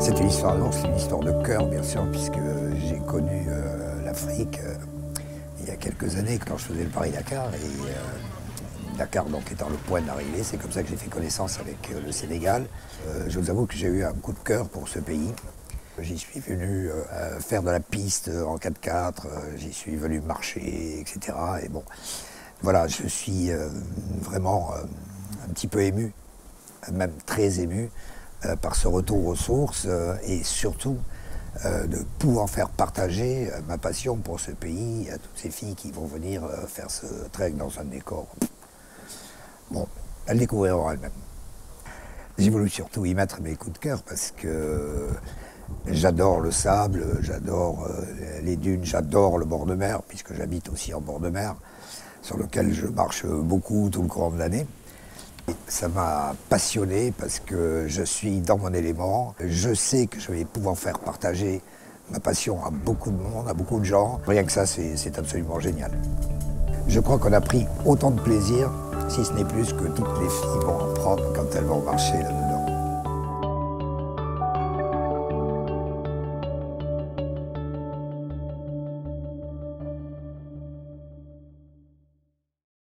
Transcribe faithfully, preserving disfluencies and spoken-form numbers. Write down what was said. C'était une histoire, non, c'est une histoire de cœur, bien sûr, puisque j'ai connu euh, l'Afrique euh, il y a quelques années, quand je faisais le Paris-Dakar. Et euh, Dakar, donc, étant le point de l'arrivée, c'est comme ça que j'ai fait connaissance avec euh, le Sénégal. Euh, je vous avoue que j'ai eu un coup de cœur pour ce pays. J'y suis venu euh, faire de la piste en quatre quatre, euh, j'y suis venu marcher, et cetera. Et bon, voilà, je suis euh, vraiment euh, un petit peu ému, même très ému, euh, par ce retour aux sources euh, et surtout euh, de pouvoir faire partager euh, ma passion pour ce pays à toutes ces filles qui vont venir euh, faire ce trek dans un décor. Bon, elles découvriront elles-mêmes. J'ai voulu surtout y mettre mes coups de cœur parce que j'adore le sable, j'adore les dunes, j'adore le bord de mer, puisque j'habite aussi en bord de mer, sur lequel je marche beaucoup tout le courant de l'année. Ça m'a passionné parce que je suis dans mon élément. Je sais que je vais pouvoir faire partager ma passion à beaucoup de monde, à beaucoup de gens. Rien que ça, c'est absolument génial. Je crois qu'on a pris autant de plaisir, si ce n'est plus, que toutes les filles vont en prendre quand elles vont marcher là-dedans.